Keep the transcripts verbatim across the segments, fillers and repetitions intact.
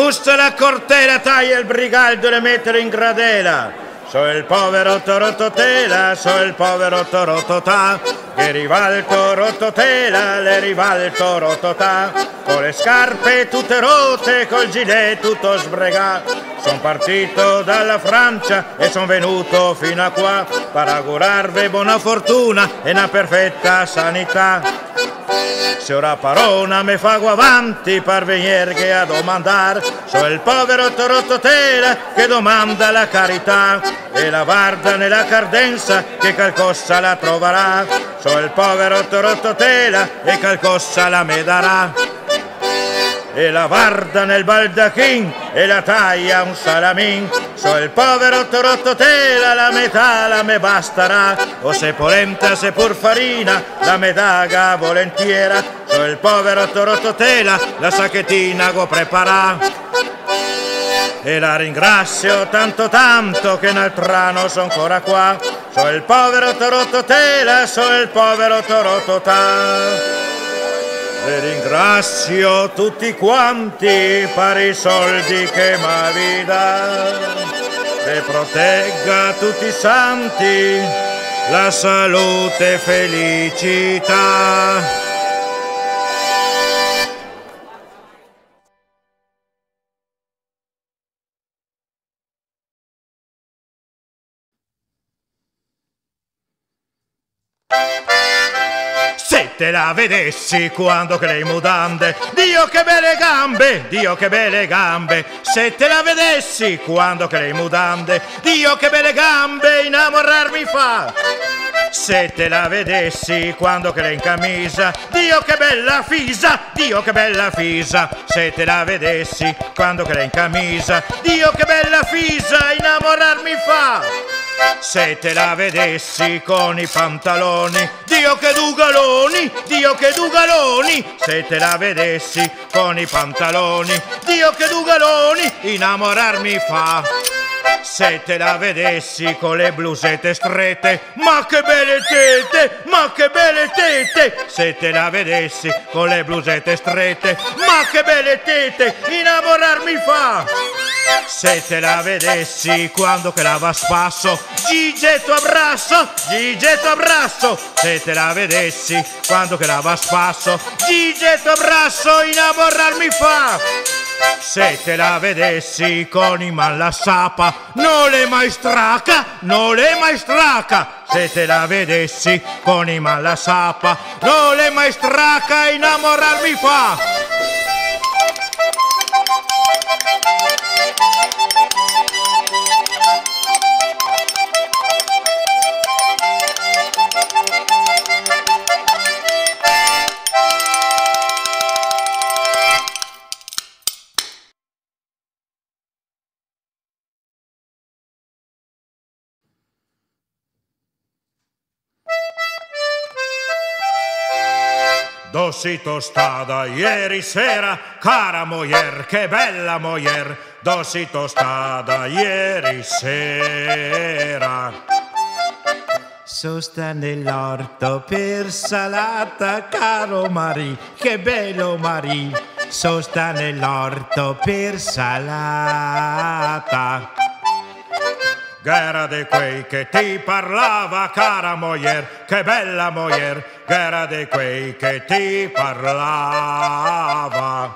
Gusta la cortela, taglia il brigaldo e le mettere in gradela. So il povero Torototela, so il povero Torototà, che rival Torototela, le rival Torototà, con le scarpe tutte rotte, col gilet tutto sbregà. Son partito dalla Francia e son venuto fino a qua, per augurarvi buona fortuna e una perfetta sanità. Se ora parona me fago avanti per venir che a domandar, so il povero Torototela che domanda la carità, e la varda nella cardenza che calcossa la troverà, so il povero Torototela e calcossa la me darà, e la varda nel baldachin e la taglia un salamin, so il povero Torototela la metà la me bastarà, o se polenta se pur farina la me daga volentiera, so il povero Torototela la sacchetina go preparà, e la ringrazio tanto tanto che nel trano sono ancora qua, so il povero Torototela, so il povero Torototà. E ringrazio tutti quanti per i soldi che m'avi dato, e protegga tutti i santi la salute e felicità. Te la vedessi quando che le mutande, Dio che belle gambe, Dio che belle gambe. Se te la vedessi quando che le mutande, Dio che belle gambe innamorarmi fa. Se te la vedessi quando che le in camisa, Dio che bella fisa, Dio che bella fisa. Se te la vedessi quando che le in camisa, Dio che bella fisa innamorarmi fa. Se te la vedessi con i pantaloni, Dio che dugaloni, Dio che dugaloni. Se te la vedessi con i pantaloni, Dio che dugaloni innamorarmi fa. Se te la vedessi con le blusette strette, ma che belle tette, ma che belle tette. Se te la vedessi con le blusette strette, ma che belle tette innamorarmi fa. Se te la vedessi quando che lava spasso, Gigetto abbrasso, Gigetto abbrasso. Se te la vedessi quando che lava spasso, Gigetto abbrasso innamorarmi fa. Se te la vedessi con in man la sapa, non le mai straca, non le mai straca. Se te la vedessi con in man la sapa, non le mai straca innamorarmi fa. Dosi tostada ieri sera, cara mojer, che bella mojer. Dosi tostada ieri sera. Sosta nell'orto per salata, caro Marì, che bello Marì. Sosta nell'orto per salata. Era di quei che ti parlava, cara mojer, che bella mojer. Era di quei che ti parlava.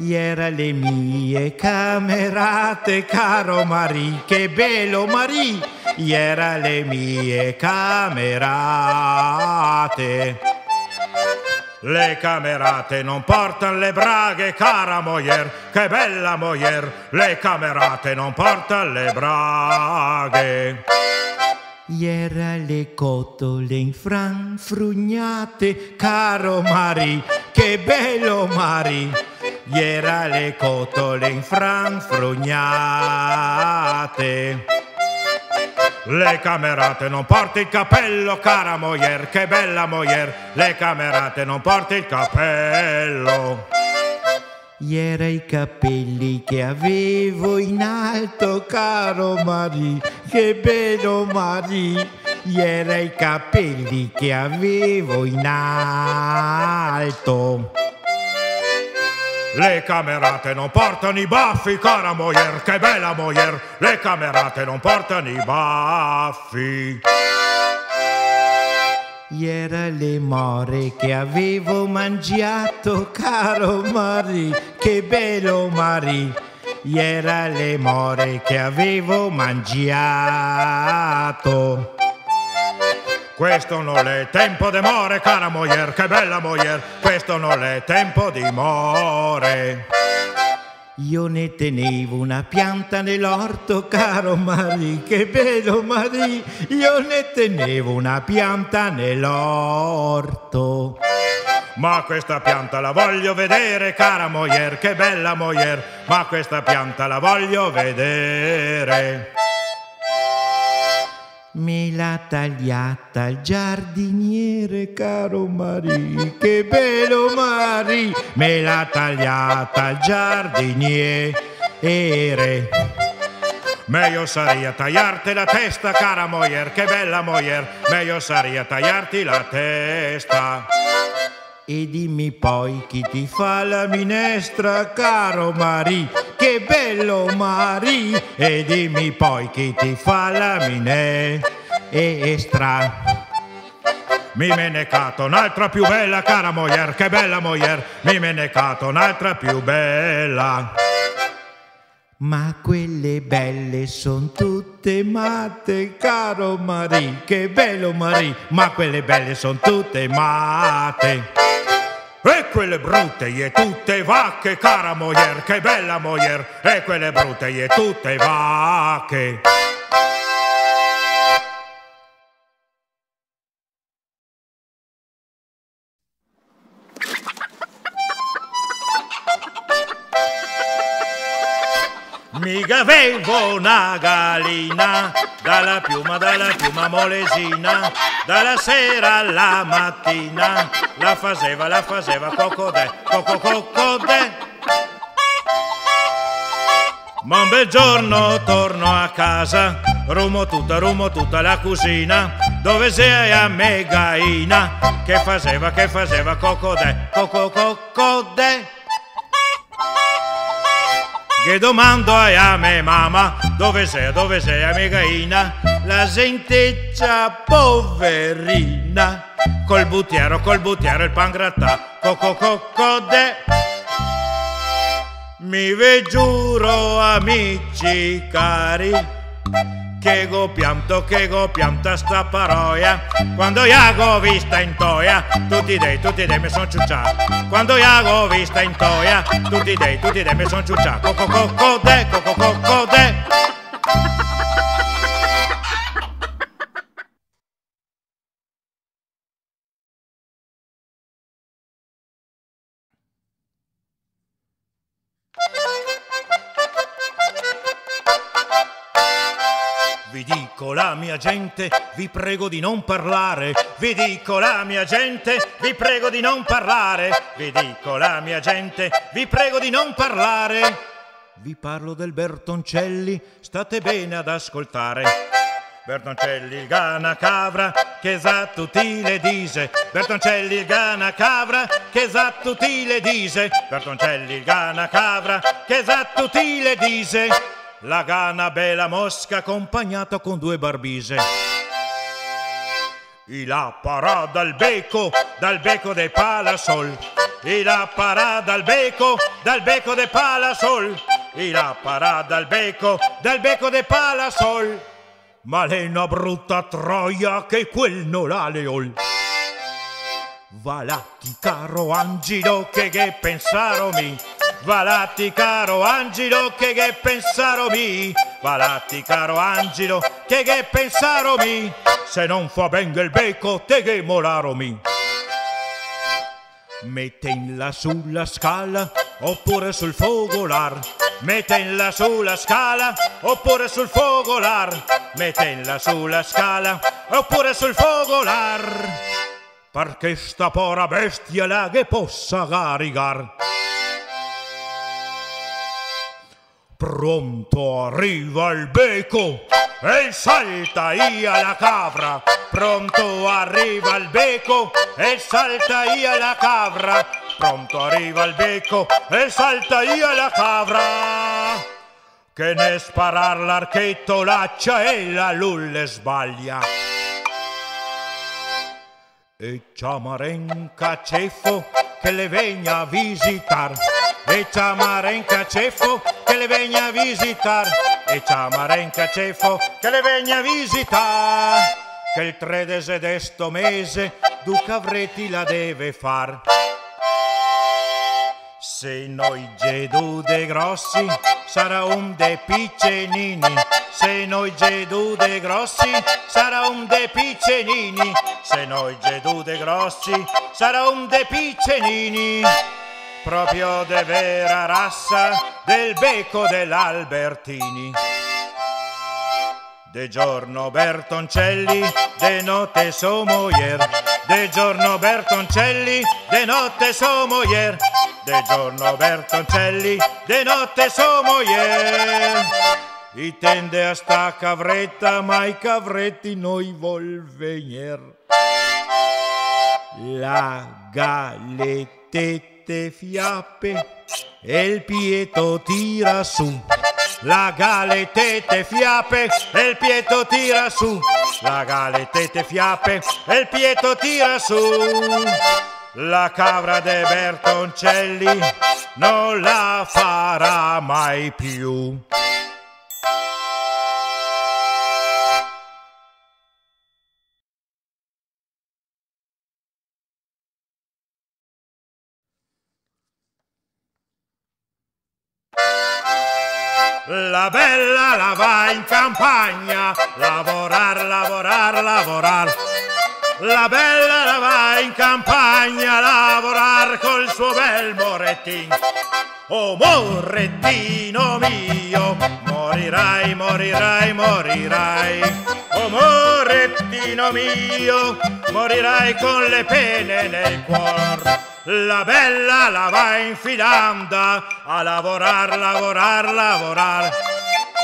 Era le mie camerate, caro Marì, che bello Marì. Era le mie camerate. Le camerate non portano le braghe, cara mojer, che bella mojer. Le camerate non portano le braghe. Iera le cotole infranfrugnate, caro Marì, che bello Marì. Iera le cotole infranfrugnate. Le camerate non porti il cappello, cara mojer, che bella mojer. Le camerate non porti il cappello. Ieri i capelli che avevo in alto, caro Marì, che bello Marì. Ieri i capelli che avevo in alto. Le camerate non portano i baffi, cara moier, che bella moier. Le camerate non portano i baffi. Ieri le more che avevo mangiato, caro Mari, che bello Mari. Ieri le more che avevo mangiato. Questo non è tempo di more, cara moier, che bella moier. Questo non è tempo di more. Io ne tenevo una pianta nell'orto, caro Mari, che bello Mari. Io ne tenevo una pianta nell'orto. Ma questa pianta la voglio vedere, cara moier, che bella moier. Ma questa pianta la voglio vedere. Me l'ha tagliata il giardiniere, caro Mari, che bello Mari. Me l'ha tagliata il giardiniere. Meglio saria tagliarti la testa, cara moier, che bella moier. Meglio saria tagliarti la testa. E dimmi poi chi ti fa la minestra, caro Mari, che bello Mari. E dimmi poi chi ti fa la minestra. Mi me ne cato un'altra più bella, cara moier, che bella moier. Mi me ne cato un'altra più bella. Ma quelle belle son tutte matte, caro Mari, che bello Mari. Ma quelle belle son tutte matte. E quelle brutte e tutte vacche, cara moier, che bella moier. E quelle brutte e tutte vacche. Mica avevo una gallina, dalla piuma, dalla piuma molesina, dalla sera alla mattina, la faceva, la faceva cocodè, cocococodè. Ma un bel giorno torno a casa, rumo tutta, rumo tutta la cucina, dove sei a me gaina, che faceva, che faceva cocodè, cocococodè. Che domando a me mamma, dove sei, dove sei amicaina? La genteccia poverina, col buttiero, col buttiero il pangrattà, cocococodè. Mi ve giuro amici cari, che go pianto, che go pianta sta paroia. Quando iago vista in toia, tutti dei, tutti dei mi son ciuccià. Quando iago vista in toia, tutti dei, tutti dei mi son ciuccià. Cocococodè, cocococodè. Vi dico la mia gente, vi prego di non parlare. Vi dico la mia gente, vi prego di non parlare. Vi dico la mia gente, vi prego di non parlare. Vi parlo del Bertoncelli, state bene ad ascoltare. Bertoncelli il ganacavra, che sa tutti le dise. Bertoncelli il ganacavra, che sa tutti le dise. Bertoncelli il ganacavra, che sa tutti le dise. La gana bella mosca accompagnata con due barbise. E la parà dal becco, dal becco dei palasol. E la parà dal becco, dal becco dei palasol. E la parà dal becco, dal becco dei palasol. Ma lei è una brutta troia che quel non ha leol. Valatti caro angelo che che pensaro mi. Valatti caro angelo che che pensaro mi. Valatti caro angelo che che pensaro mi. Se non fa ben il becco te che molaro mi. Mettenla sulla scala oppure sul fogolar. Mettenla sulla scala oppure sul fogolar. Mettenla sulla scala oppure sul fogolar. Perché sta pora bestia la che possa caricar. Pronto arriva il becco e salta ia la capra. Pronto arriva il becco e salta ia la capra. pronto arriva il becco e salta via la capra, che ne sparar l'archetto laccia e la lulle sbaglia. E ciamarenca ceffo che le vegna a visitar, e ciamarenca ceffo che le vegna a visitar, e ciamarenca ceffo che le vegna a visitar, che il tredese d'esto mese duca Vreti la deve far. Se noi Gedù de grossi sarà un de piccenini, se noi Gedù de grossi sarà un de piccenini, se noi Gedù de grossi sarà un de piccenini, proprio de vera razza del becco dell'Albertini. De giorno Bertoncelli, de notte so moyer, de giorno Bertoncelli, de notte so moyer, de giorno Bertoncelli, de notte so moyer. I tende a sta cavretta, ma i cavretti noi vol venier. La galettette fiappe e il pieto tira su, la galettette fiappe e il pieto tira su, la galettette fiappe e il pieto tira su. La capra de Bertoncelli non la farà mai più. La bella la va in campagna, lavorar, lavorar, lavorar. La bella la va in campagna a lavorar col suo bel morettin. Oh morettino mio, morirai, morirai, morirai. Oh morettino mio, morirai con le pene nel cuor. La bella la va in Finlandia a lavorar, lavorar, lavorar.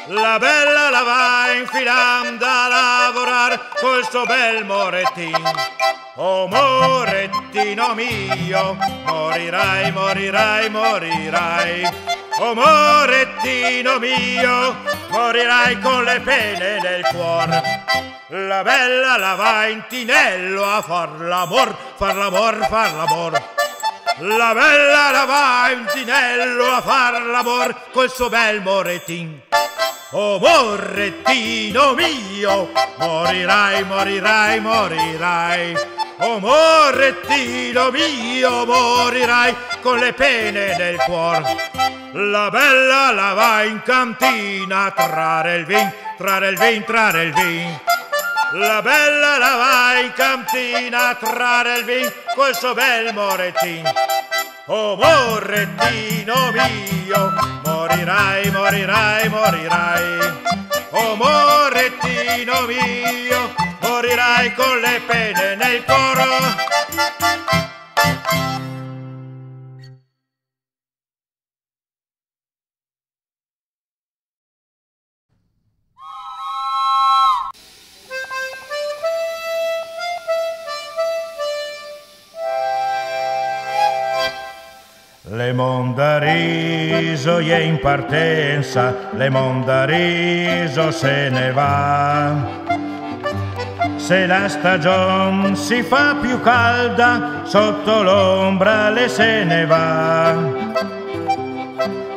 La bella la va in Finlandia a lavorar col suo bel morettin. Oh morettino mio, morirai, morirai, morirai. Oh morettino mio, morirai con le pene nel cuor. La bella la va in tinello a far l'amor, far l'amor, far l'amor. La bella la va in tinello a far l'amor col suo bel morettin. Oh morettino mio, morirai, morirai, morirai. Oh morettino mio, morirai con le pene nel cuor. La bella la va in cantina a trarre il vin, trarre il vin, trarre il vin. La bella la va in cantina a trarre il vin col suo bel morettin. Oh morettino mio, morirai, morirai, morirai. Oh morettino mio, morirai con le pene nel coro. Le mondariso è in partenza, le mondariso se ne va. Se la stagion si fa più calda, sotto l'ombra le se ne va.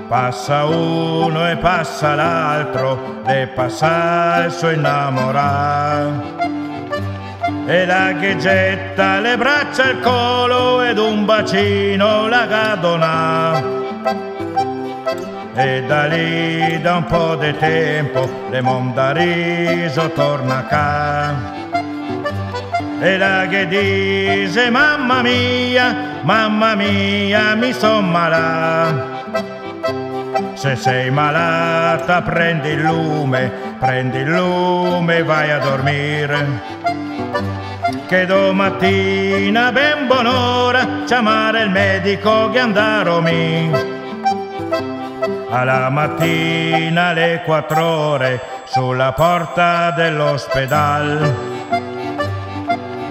Passa uno e passa l'altro, le passa il suo innamorato. E la ghegetta le braccia al collo ed un bacino la gadona. E da lì da un po' di tempo le mondariso torna qua. E la che dice mamma mia, mamma mia mi son malata. Se sei malata prendi il lume, prendi il lume e vai a dormire. Che domattina ben buon'ora chiamare il medico che andaromi. Alla mattina alle quattro ore sulla porta dell'ospedale.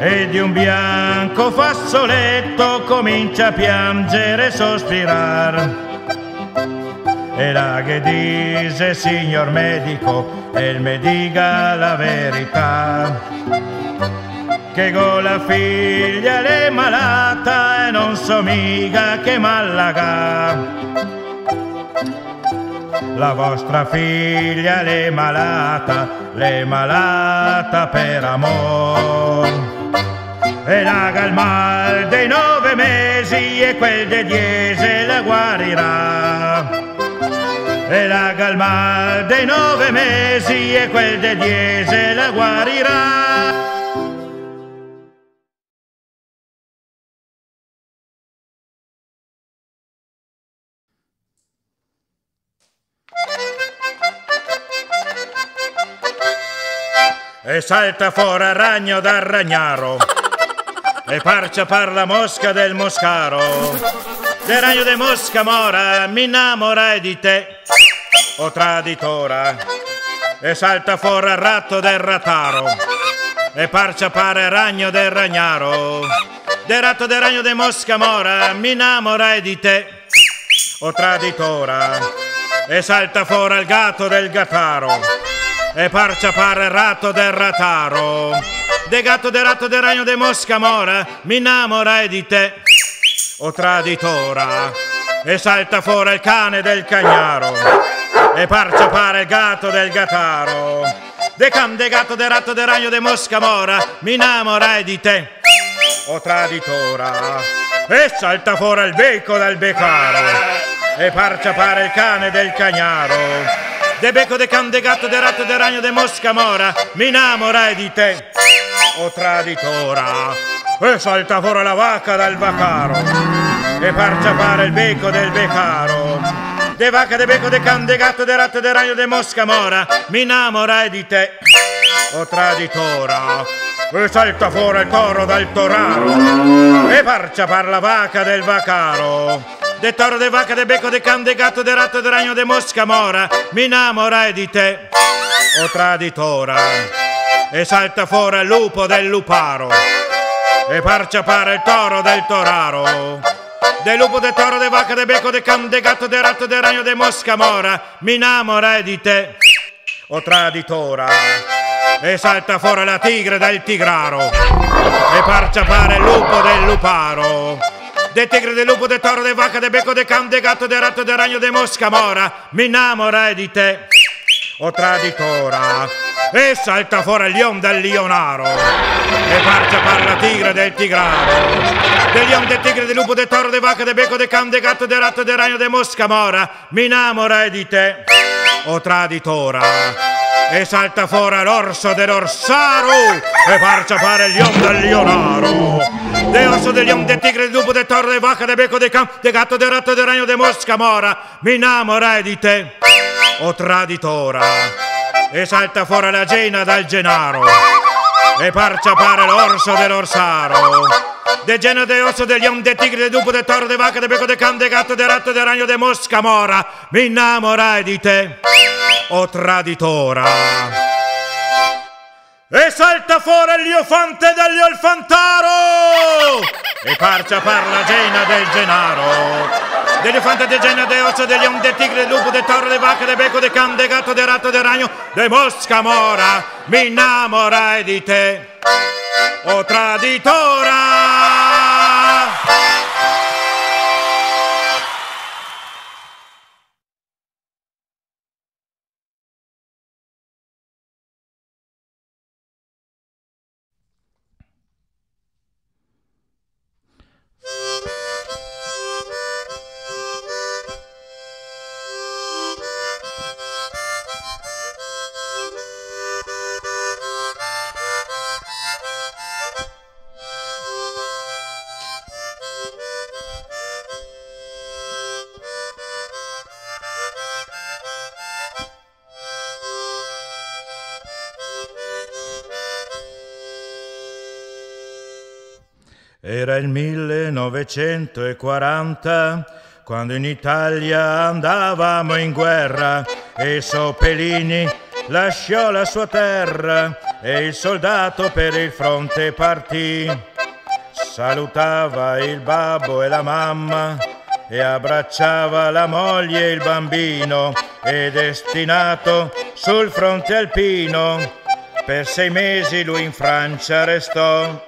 e di un bianco fazzoletto comincia a piangere e sospirar. E la che dice: signor medico, e me dica la verità, che con la figlia l'è malata e non so mica che Malaga. La vostra figlia l'è malata, l'è malata per amor. E laga il mal dei nove mesi e quel dei dieci la guarirà. E laga il mal dei nove mesi e quel dei dieci la guarirà. E salta fuori ragno dal ragnaro, e parcia par la mosca del moscaro. Del ragno de mosca mora, mi innamorai di te, o traditora. E salta fuori il ratto del rataro, e parcia par ragno del ragnaro. Del ratto del ragno de mosca mora, mi innamorai di te, o traditora. E salta fuori il gatto del gataro, e parcia pare ratto del rataro. De gatto, de ratto, de ragno, de mosca mora, mi innamorai di te, o traditora. E salta fuori il cane del cagnaro, e parcia pare il gatto del gataro. De cam, de gatto, de ratto, de ragno, de mosca mora, mi innamorai di te, o traditora. E salta fuori il becco dal becaro, e parcia pare il cane del cagnaro. De becco, de can, de gatto, de ratto, de ragno, de mosca mora, mi innamorai di te, o traditora. E salta fuori la vacca dal vacaro, e parcia fare il becco del becaro. De vacca, de becco, de can, de gatto, de ratto, de ragno, de mosca mora, mi innamorai di te, o traditora. E salta fuori il toro dal toraro, e parcia par la vacca del vacaro. De toro, de vacca, de becco, de can, de gatto, de ratto, de ragno, de mosca mora, mi innamorai di te, o traditora. E salta fuori il lupo del luparo, e parcia pare il toro del toraro. De lupo, de toro, de vacca, de becco, de can, de gatto, de ratto, de ragno, de mosca mora, mi innamorai di te, o traditora. E salta fuori la tigre del tigraro, e parcia pare il lupo del luparo. De tigre, de lupo, de toro, de vacca, de becco, de can, de gatto, de ratto, de ragno, de mosca mora, mi innamorai di te, o traditora. E salta fuori il lion del lionaro, e parcia par la tigre del tigraro. De lion, de tigre, de lupo, de toro, de vacca, de becco, de can, de gatto, de ratto, de ragno, de mosca mora, mi innamorai di te, o traditora. E salta fuori l'orso dell'orsaro, e parcia pare il lion del lionaro. De orso, de lion, de tigre, de lupo, de toro, de vacca, de becco, de can, de gatto, de ratto, de ragno, de mosca mora, mi innamorai di te, o traditora. E salta fuori la gena dal genaro, e parcia pare l'orso dell'orsaro. De gena, de orso, de lion, de tigre, de lupo, de toro, de vacca, de becco, de can, de gatto, de ratto, de ragno, de mosca mora, mi innamorai di te, o traditora. E salta fuori l'elefante dell'olfantaro, e parcia par la gena del genaro. Dell'elefante, de gena, de osso, de lion, de tigre, de lupo, de toro, de vacca, de becco, de can, de gatto, de ratto, de ragno, de mosca mora, mi innamorai di te, o traditora. Era il millenovecentoquaranta, quando in Italia andavamo in guerra, e Sopelini lasciò la sua terra e il soldato per il fronte partì. Salutava il babbo e la mamma e abbracciava la moglie e il bambino, e destinato sul fronte alpino per sei mesi lui in Francia restò,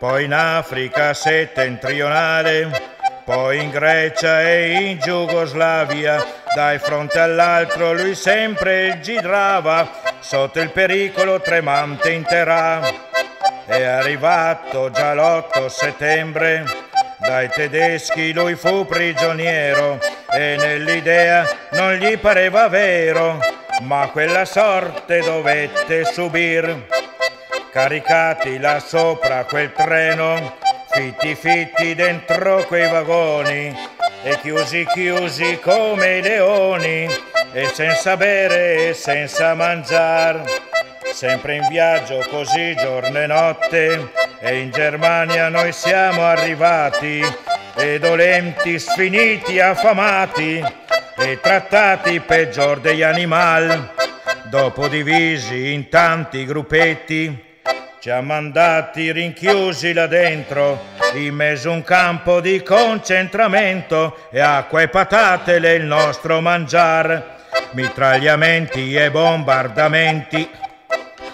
poi in Africa settentrionale, poi in Grecia e in Jugoslavia. Dal fronte all'altro lui sempre girava, sotto il pericolo tremante in terra. È arrivato già l'otto settembre, dai tedeschi lui fu prigioniero, e nell'idea non gli pareva vero, ma quella sorte dovette subir. Caricati là sopra quel treno, fitti fitti dentro quei vagoni, e chiusi chiusi come i leoni, e senza bere e senza mangiar, sempre in viaggio così giorno e notte, e in Germania noi siamo arrivati, e dolenti, sfiniti, affamati, e trattati peggior degli animal. Dopo divisi in tanti gruppetti, ci ha mandati rinchiusi là dentro, in mezzo un campo di concentramento, e acqua e patatele il nostro mangiar, mitragliamenti e bombardamenti,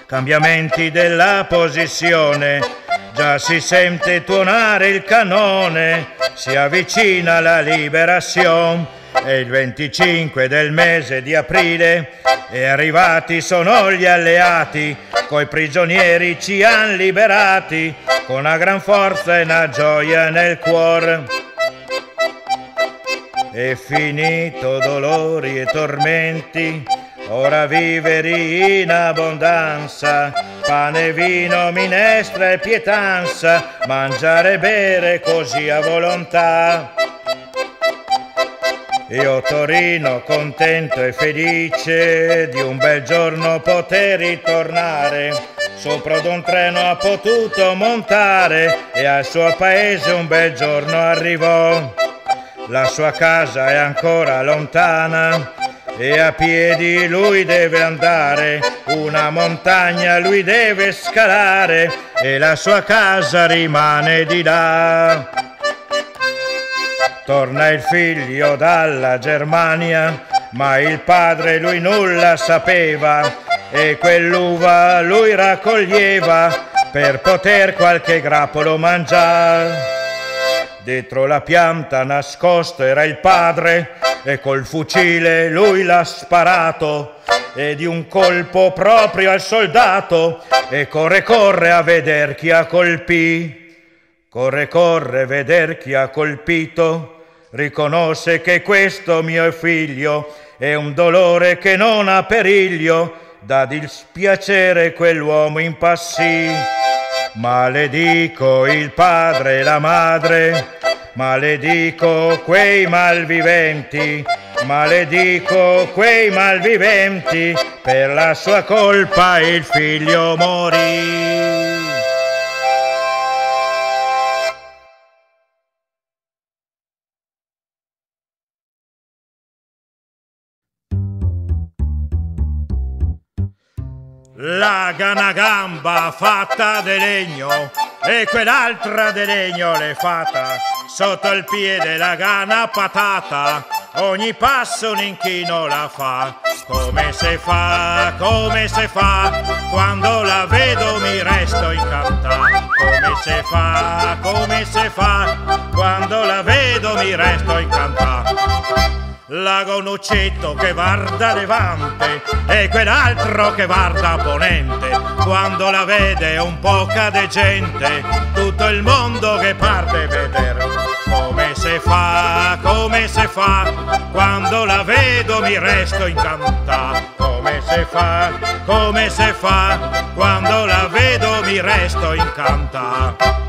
cambiamenti della posizione, già si sente tuonare il cannone, si avvicina la liberazione. E il venticinque del mese di aprile e arrivati sono gli alleati, coi prigionieri ci han liberati, con una gran forza e una gioia nel cuor. E finito dolori e tormenti, ora viveri in abbondanza, pane, vino, minestra e pietanza, mangiare e bere così a volontà. Io Torino contento e felice di un bel giorno poter ritornare, sopra d'un treno ha potuto montare e al suo paese un bel giorno arrivò. La sua casa è ancora lontana e a piedi lui deve andare, una montagna lui deve scalare e la sua casa rimane di là. Torna il figlio dalla Germania, ma il padre lui nulla sapeva, e quell'uva lui raccoglieva per poter qualche grappolo mangiare. Dietro la pianta nascosto era il padre e col fucile lui l'ha sparato, e di un colpo proprio al soldato, e corre corre a veder chi ha colpito. Corre, corre, veder chi ha colpito, riconosce che questo mio figlio è un dolore che non ha periglio, dà dispiacere quell'uomo impassì. Maledico il padre e la madre, maledico quei malviventi, maledico quei malviventi, per la sua colpa il figlio morì. L'aga una gamba fatta di legno e quell'altra di legno l'è fatta, sotto il piede la gana patata, ogni passo un inchino la fa. Come se fa, come se fa, quando la vedo mi resto incantato. Come se fa, come se fa, quando la vedo mi resto incantato. L'ago un uccetto che guarda levante e quell'altro che guarda ponente, quando la vede un po' cade gente, tutto il mondo che parte a vedere. Come se fa, come se fa, quando la vedo mi resto incantato. Come se fa, come se fa, quando la vedo mi resto incantato.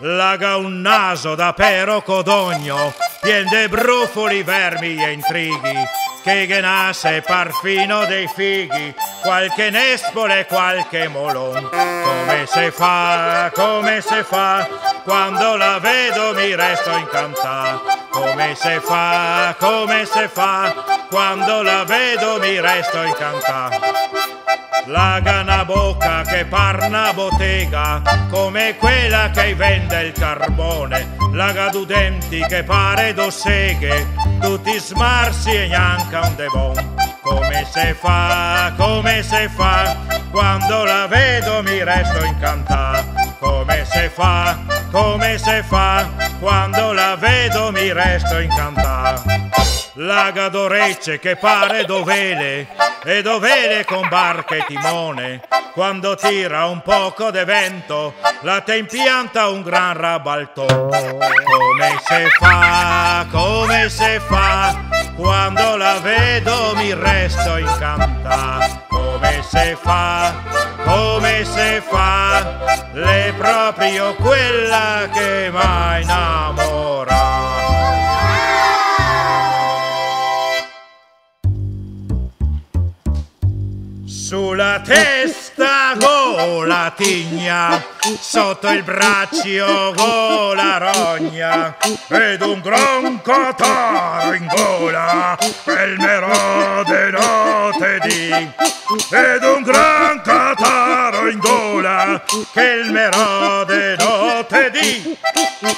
L'aga un naso da pero codogno, pien de brufoli, vermi e intrighi, che genase parfino dei fighi, qualche nespole e qualche molon. Come se fa, come se fa, quando la vedo mi resto incantato. Come se fa, come se fa, quando la vedo mi resto incantato. la ganabocca che parna bottega, come quella che vende il carbone, la gadudenti che pare dosseghe, tutti smarsi e neanche un devon. Come se fa, come se fa, quando la vedo mi resto incantà. Come se fa, come se fa, quando la vedo mi resto incantà. La gadorecce che pare dovele, e dovele con barca e timone, quando tira un poco de vento, la te impianta un gran rabaltone. Come se fa, come se fa, quando la vedo mi resto incantà. Come se fa, come se fa, l'è proprio quella che m'ha innamorata. Sulla testa golatigna, sotto il braccio golarogna, ed un gran cataro in gola, pel merode notte di. Ed un gran cataro in gola, che il merode notte di.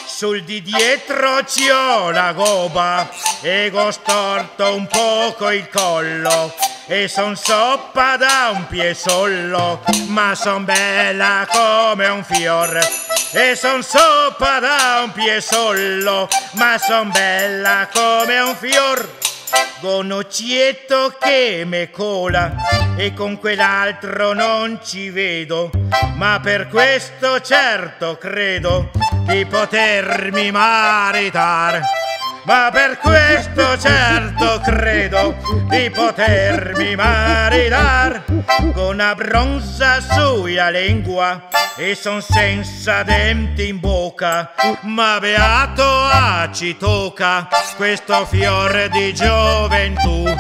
Sul di dietro c'ho la goba, e ho storto un poco il collo, e son soppa da un piede solo, ma son bella come un fior. E son soppa da un piede solo, ma son bella come un fior. Con occhietto che me cola, e con quell'altro non ci vedo, ma per questo certo credo di potermi maritar. Ma per questo certo credo di potermi maritar. Con una bronza sulla lingua e son senza denti in bocca, ma beato a ci tocca questo fiore di gioventù.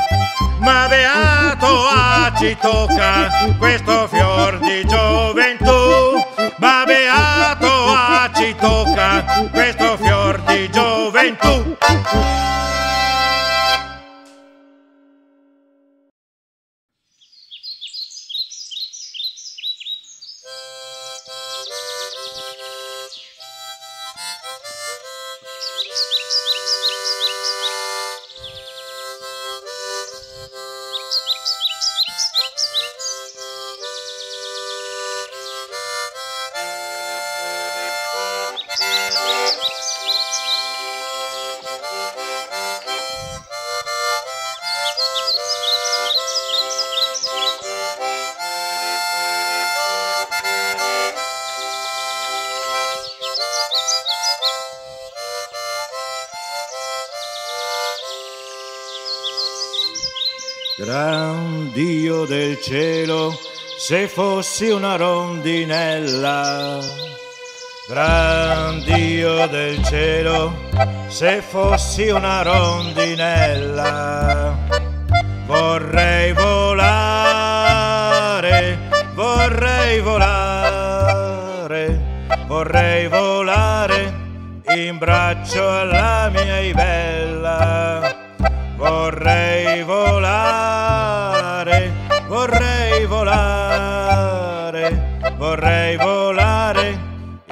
Ma beato a ci tocca questo fior di gioventù. Ma beato a ci tocca questo fior di gioventù. Gran Dio del cielo, se fossi una rondinella. Gran Dio del cielo, se fossi una rondinella. Vorrei volare, vorrei volare, vorrei volare in braccio alla mia Ibella. Vorrei volare, vorrei volare, vorrei volare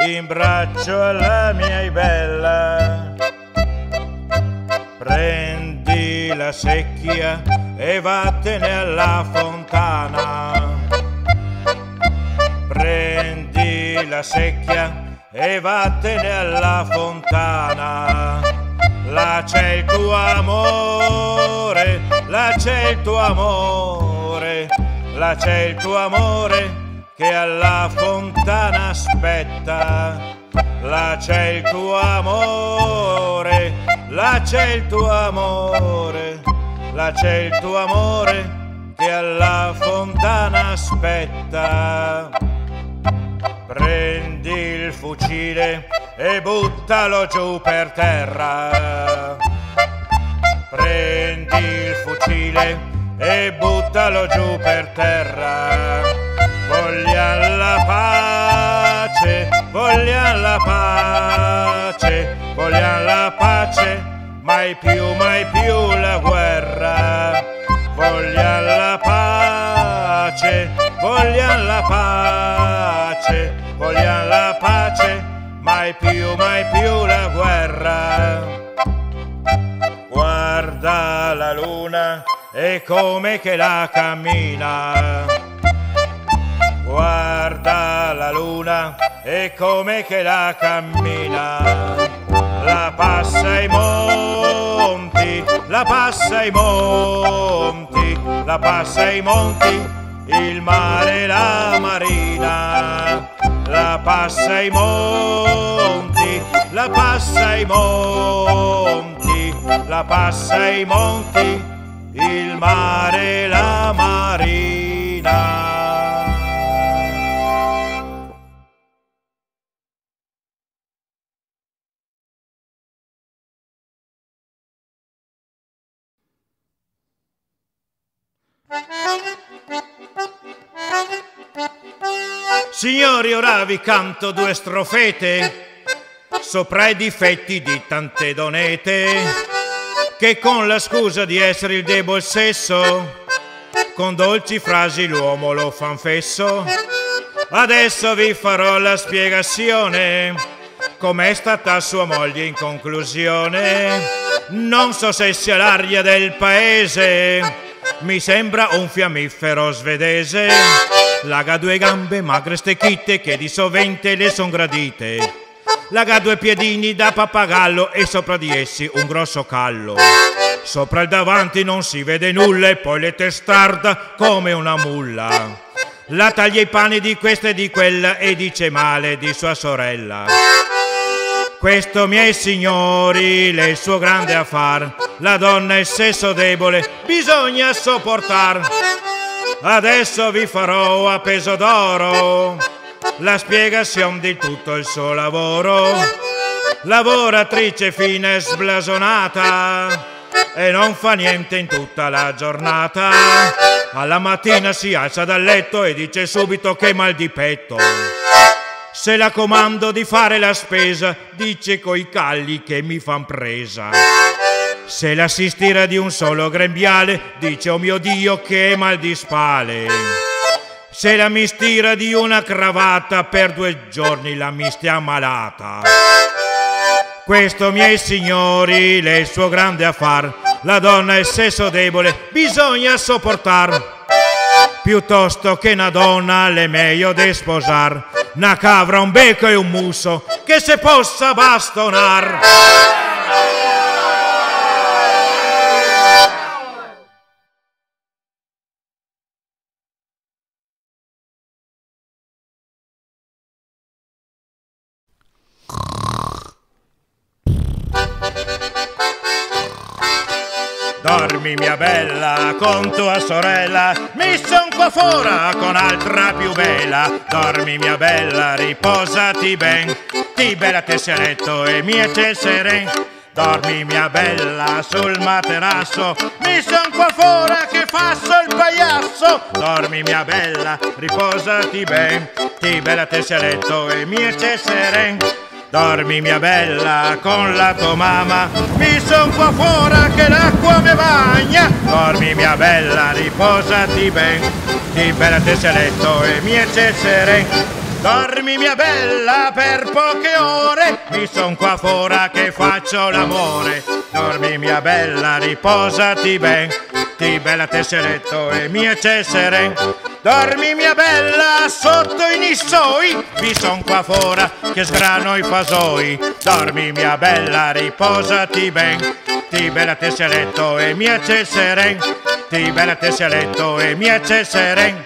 in braccio alla mia Ibella. Prendi la secchia e vattene alla fontana. Prendi la secchia e vattene alla fontana. Là c'è il tuo amore, là c'è il tuo amore, là c'è il tuo amore che alla fontana aspetta. Là c'è il tuo amore, là c'è il tuo amore, là c'è il tuo amore che alla fontana aspetta. Prendi il fucile e buttalo giù per terra. Prendi il fucile e buttalo giù per terra. Vogliamo la pace, vogliamo la pace, vogliamo la pace, mai più, mai più la guerra. Vogliamo la pace, vogliamo la pace, mai più, mai più la guerra. Guarda la luna e come che la cammina. Guarda la luna e come che la cammina. La passa ai monti, la passa ai monti, la passa ai monti. Il mare e la marina, la passa ai monti, la passa ai monti, la passa ai monti, il mare e la marina. Signori, ora vi canto due strofete sopra i difetti di tante donete, che con la scusa di essere il debol sesso, con dolci frasi l'uomo lo fan fesso. Adesso vi farò la spiegazione com'è stata sua moglie in conclusione. Non so se sia l'aria del paese, mi sembra un fiammifero svedese. L'aga due gambe magre stecchite che di sovente le son gradite. L'aga due piedini da pappagallo e sopra di essi un grosso callo. Sopra il davanti non si vede nulla e poi le testarda come una mulla. La taglia i panni di questa e di quella e dice male di sua sorella. Questo, miei signori, è il suo grande affar. La donna è sesso debole, bisogna sopportar. Adesso vi farò a peso d'oro la spiegazione di tutto il suo lavoro. Lavoratrice fina e sblasonata, e non fa niente in tutta la giornata. Alla mattina si alza dal letto e dice subito che mal di petto. Se la comando di fare la spesa, dice coi calli che mi fan presa. Se la si stira di un solo grembiale, dice oh mio Dio che mal di spale. Se la mi stira di una cravatta, per due giorni la mi stia malata. Questo, miei signori, è il suo grande affar. La donna è sesso debole, bisogna sopportar. Piuttosto che una donna l'è meglio de sposar, una cavra, un becco e un muso che se possa bastonar. Dormi mia bella con tua sorella, mi son qua fora con altra più bella. Dormi mia bella, riposati ben, ti bella te sei a letto e mia c'è seren. Dormi mia bella sul materasso, mi son qua fora che faccio il pagliasso. Dormi mia bella, riposati ben, ti bella te sei a letto e mia c'è seren. Dormi mia bella con la tua mamma, mi son qua fuori che l'acqua mi bagna. Dormi mia bella, riposati ben, di bella te sei a letto e mia c'è seren. Dormi mia bella per poche ore, mi son qua fuori che faccio l'amore. Dormi mia bella, riposati ben, di bella te sei a letto e mia c'è seren. Dormi mia bella sotto i nissoi, vi son qua fuori che sgrano i fasoi. Dormi mia bella, riposati ben, ti bella te sei a letto e mia c'è seren. Ti bella te sei a letto e mia c'è seren.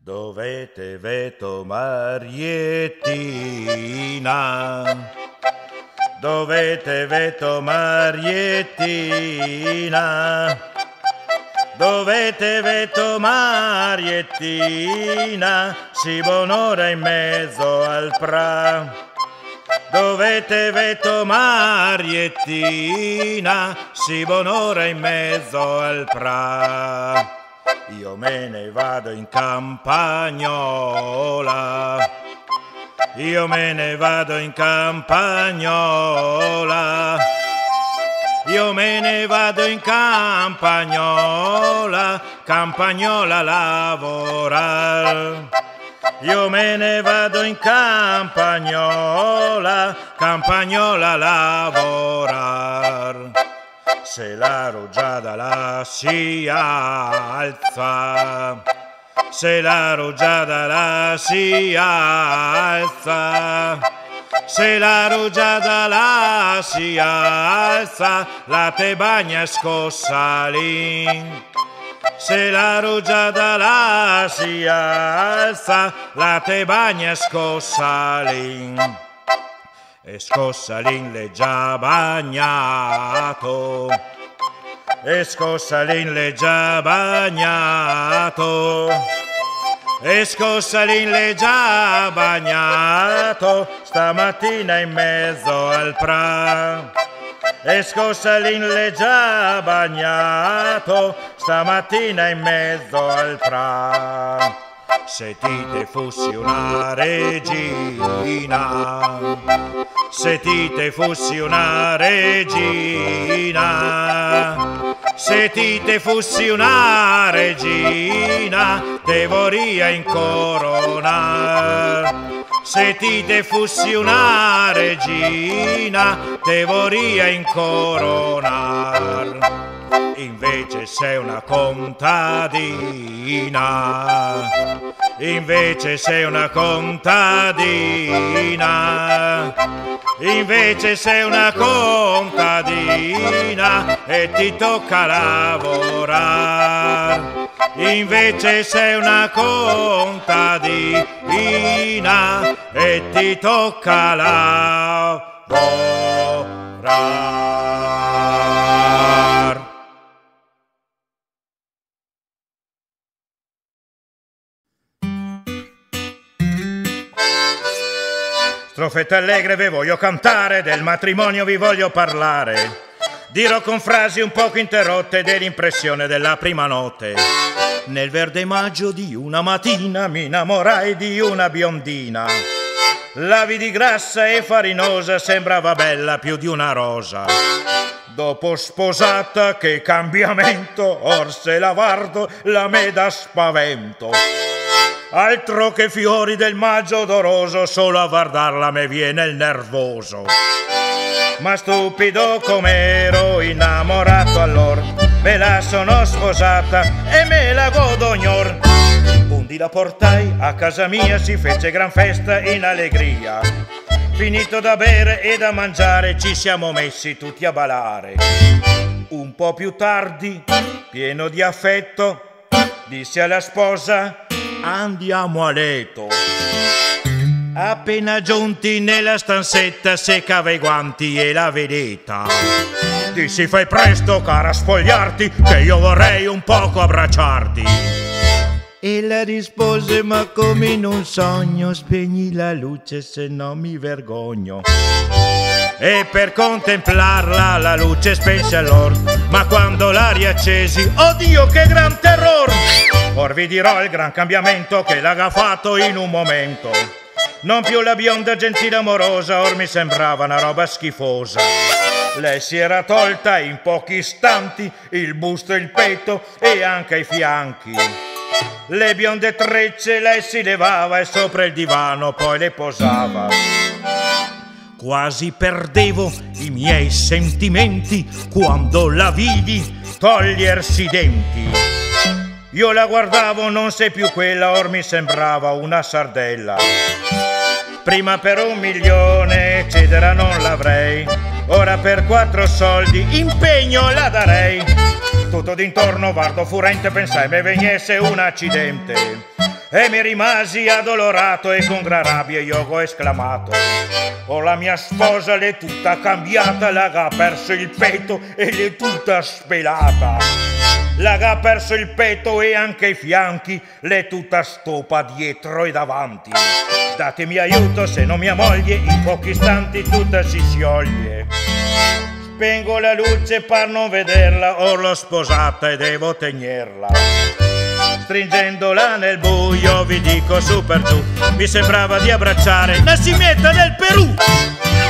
Dovete veto Marietina, dovete veto Marietina, dovete veto Marietina, si bonora in mezzo al pra. Dovete vetto Mariettina, si buon'ora in mezzo al pra. Io me ne vado in campagnola, io me ne vado in campagnola, io me ne vado in campagnola, campagnola a lavorar. Io me ne vado in campagnola, campagnola a lavorar. Se la rugiada la si alza, se la rugiada la si alza, se la rugiada la si alza, la tebagna è scossa lì. Se la rugiada la si alza, la tebagna è scossa lì. E scossa lì l'è già bagnato, e scossa lì l'è già bagnato, e scossa lì l'è già bagnato, stamattina in mezzo al pra. E scossa lì l'è già bagnato, stamattina in mezzo al pra. Se ti te fossi una regina, se ti te fossi una regina, se ti te fossi una regina, te vorria incoronar. Se ti te fossi una regina, te vorria incoronar. Invece sei una contadina, invece sei una contadina, invece sei una contadina e ti tocca lavorar. Invece sei una contadina e ti tocca lavorare. Strofette allegre vi voglio cantare, del matrimonio vi voglio parlare. Dirò con frasi un poco interrotte dell'impressione della prima notte. Nel verde maggio di una mattina mi innamorai di una biondina. L'avidi grassa e farinosa sembrava bella più di una rosa. Dopo sposata che cambiamento, or se la guardo la me da spavento. Altro che fiori del maggio odoroso, solo a guardarla me viene il nervoso. Ma stupido com'ero innamorato allora, me la sono sposata e me la godo ognor. Undi la portai a casa mia, si fece gran festa in allegria. Finito da bere e da mangiare, ci siamo messi tutti a ballare. Un po' più tardi, pieno di affetto, disse alla sposa: andiamo a letto. Appena giunti nella stanzetta, seccava i guanti e la vedetta. Si fai presto cara a sfogliarti, che io vorrei un poco abbracciarti. E la rispose: ma come in un sogno, spegni la luce se no mi vergogno. E per contemplarla la luce spense allor, ma quando la riaccesi, oddio che gran terror. Or vi dirò il gran cambiamento che l'ha fatto in un momento. Non più la bionda gentile amorosa, or mi sembrava una roba schifosa. Lei si era tolta in pochi istanti il busto, il petto e anche i fianchi. Le bionde trecce lei si levava e sopra il divano poi le posava. Quasi perdevo i miei sentimenti quando la vidi togliersi i denti. Io la guardavo, non sei più quella, or mi sembrava una sardella. Prima per un milione cedere non l'avrei, ora per quattro soldi impegno la darei. Tutto d'intorno guardo furente, pensai me vegnesse un accidente, e mi rimasi addolorato e con gran rabbia io ho esclamato: oh, la mia sposa l'è tutta cambiata, l'ha perso il petto e l'è tutta spelata, l'ha perso il petto e anche i fianchi, l'è tutta stopa dietro e davanti. datemi aiuto, se no mia moglie in pochi istanti tutta si scioglie. Spengo la luce per non vederla, or l'ho sposata e devo tenerla. Stringendola nel buio vi dico su per giù, mi sembrava di abbracciare la scimmietta del Perù.